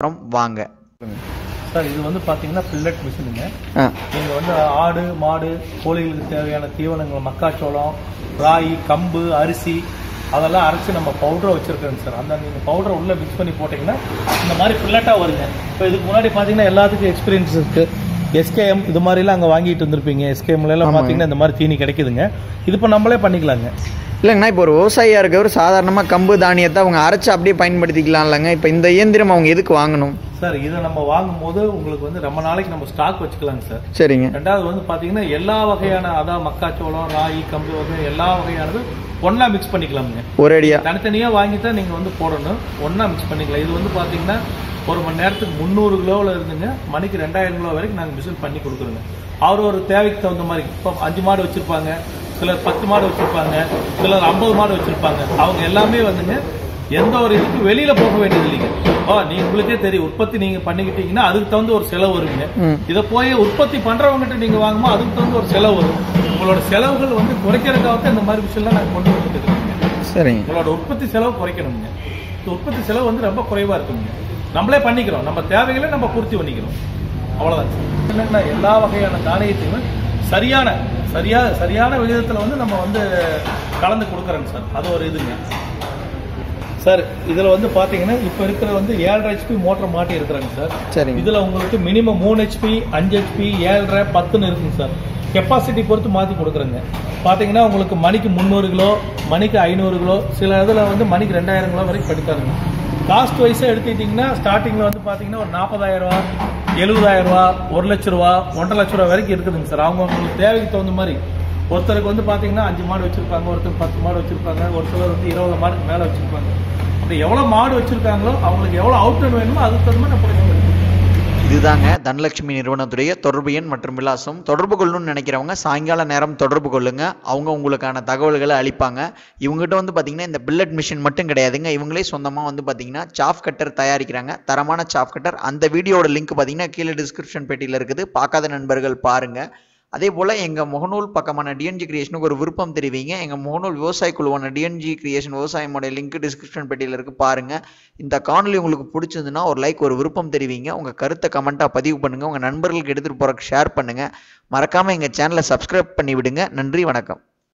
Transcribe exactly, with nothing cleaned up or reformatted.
from Vanga. Sir, this is one the fillet machine. You one the madu, poli, makachola, rai, kambu, arisi. Adala arisi, nama powder vechirukku sir. And then powder ulla mix panni pottinga indha mari fillet ah varudhu. So idhukku munadi pathina ellathukku experience irukku. S K M idu mari la anga vaangittu irundhirpeenga. S K M la ella pathina indha mari theeni kedikudunga. Idu pa nammale pannikalanga. இல்லங்க நான் இப்போ ஒரு விவசாயியா இருக்கவர் சாதாரணமா கம்பு தானியத்தை அவங்க அரைச்சு அப்படியே பயன்படுத்திக்கலாம்லங்க இப்போ இந்த இயந்திரம் அவங்க எதுக்கு வாங்கணும் சார் இத நம்ம வாங்கும்போது உங்களுக்கு வந்து ரொம்ப நாளைக்கு நம்ம ஸ்டாக் வச்சுக்கலாம் சார் சரிங்க இரண்டாவது வந்து பாத்தீங்கன்னா எல்லா வகையான அதா மக்காச்சோளம் ராகி கம்பு வந்து எல்லா வகையானது ஒண்ணா mix பண்ணிக்கலாம்ங்க ஒரேடியா தனித்தனியா வாங்கிட்டா நீங்க வந்து போடணும் ஒண்ணா mix பண்ணிக்கலாம் இது வந்து பாத்தீங்கன்னா ஒரு மணி நேரத்துக்கு முந்நூறு கிலோல இருந்துங்க மணிக்கு ரெண்டாயிரம் கிலோ வரைக்கும் நாங்க மிஷன் பண்ணி கொடுக்குறோம் அவர் ஒரு தேவைக்கு தகுந்த மாதிரி இப்போ அஞ்சு மாடு வச்சிருப்பாங்க சிலர் பத்து மாடு வச்சிருப்பாங்க சிலர் ஐம்பது மாடு வச்சிருப்பாங்க அவங்க எல்லாமே வந்துங்க எந்த ஒரு இதுக்கு வெளியில போக வேண்டியது இல்லைங்க ஓ நீங்க உங்களுக்கே தெரியும் உற்பத்தி நீங்க பண்ணிக்கிட்டீங்கன்னா அதுக்கு தகுந்த ஒரு செலவு வருங்க இதை போய் உற்பத்தி பண்றவங்ககிட்ட நீங்க வாங்குமோ அதுக்கு தகுந்த ஒரு செலவு வரும் உங்களோட செலவுகள் வந்து குறைக்கிறதுக்காக இந்த மாதிரி விஷயம்லாம் நாங்கள் கொண்டு வந்துருக்கோம் சரிங்க உங்களோட உற்பத்தி செலவு குறைக்கணுங்க உற்பத்தி செலவு வந்து ரொம்ப குறைவா இருக்குங்க நம்மளே பண்ணிக்கிறோம் நம்ம தேவைகளை நம்ம பூர்த்தி பண்ணிக்கிறோம் அவ்வளவுதான் எல்லா வகையான தானியத்தையும் சரியான சரியா சரியான விகிதத்துல வந்து நம்ம வந்து கலந்து கொடுக்கறோம் சார் அது ஒரு இதுங்க சார் இதுல வந்து பாத்தீங்கன்னா இப்ப இருக்கிற வந்து ஏழரை ஹெச்பி மோட்டர் மாட்டி இருக்கிறாங்க சார் இதுல உங்களுக்கு மினிமம் மூணு ஹெச்பி அஞ்சு ஹெச்பி ஏழரை பத்துன்னு இருக்குங்க சார் கெப்பாசிட்டி பொறுத்து மாற்றி கொடுக்குறேங்க பார்த்தீங்கன்னா உங்களுக்கு மணிக்கு முந்நூறு கிலோ மணிக்கு ஐநூறு கிலோ சில இதில் வந்து மணிக்கு ரெண்டாயிரம் கிலோ வரைக்கும் படித்தாருங்க காஸ்ட் வைஸாக எடுத்துக்கிட்டிங்கன்னா ஸ்டார்டிங்கில் வந்து பார்த்தீங்கன்னா ஒரு நாற்பதாயிரம் ரூபா எழுபதாயிரம் ரூபா ஒரு லட்ச ரூபா ஒன்றரை லட்ச ரூபா வரைக்கும் இருக்குதுங்க சார் அவங்க அவங்களுக்கு தேவைக்கு தகுந்த மாதிரி ஒருத்தருக்கு வந்து பார்த்தீங்கன்னா அஞ்சு மாடு வச்சுருப்பாங்க ஒருத்தர் பத்து மாடு வச்சுருப்பாங்க ஒரு சிலர் வந்து இருபது மாடுக்கு மேலே வச்சுருப்பாங்க அப்படி எவ்வளோ மாடு வச்சுருக்காங்களோ அவங்களுக்கு எவ்வளோ அவுட்லைன் வேணுமோ அதுக்கு தகுந்த மாதிரி நம்ம இதுதாங்க தனலட்சுமி நிறுவனத்துடைய தொடர்பு எண் மற்றும் விலாசம் தொடர்பு கொள்ளணும்னு நினைக்கிறவங்க சாயங்கால நேரம் தொடர்பு கொள்ளுங்க அவங்க உங்களுக்கான தகவல்களை அளிப்பாங்க இவங்ககிட்ட வந்து பார்த்தீங்கன்னா இந்த பில்லட் மிஷின் மட்டும் கிடையாதுங்க இவங்களே சொந்தமாக வந்து பார்த்தீங்கன்னா சாஃப் கட்டர் தயாரிக்கிறாங்க தரமான சாஃப் கட்டர் அந்த வீடியோட லிங்க் பார்த்தீங்கன்னா கீழே டிஸ்கிரிப்ஷன் பெட்டியில் இருக்குது பார்க்காத நண்பர்கள் பாருங்கள் அதே போல் எங்கள் முகநூல் பக்கமான டிஎன்ஜி கிரியேஷனுக்கு ஒரு விருப்பம் தெரிவிங்க எங்கள் முகநூல் விவசாய குழுவான டிஎன்ஜி கிரியேஷன் விவசாயமுடைய லிங்க் டிஸ்கிரிப்ஷன் பெட்டியில் இருக்குது பாருங்கள் இந்த காணொலி உங்களுக்கு பிடிச்சதுன்னா ஒரு லைக் ஒரு விருப்பம் தெரிவிங்க உங்கள் கருத்தை கமெண்ட்டாக பதிவு பண்ணுங்கள் உங்கள் நண்பர்களுக்கு எடுத்துகிட்டு போகிறக்கு ஷேர் பண்ணுங்கள் மறக்காமல் எங்கள் சேனலை சப்ஸ்கிரைப் பண்ணி விடுங்க நன்றி வணக்கம்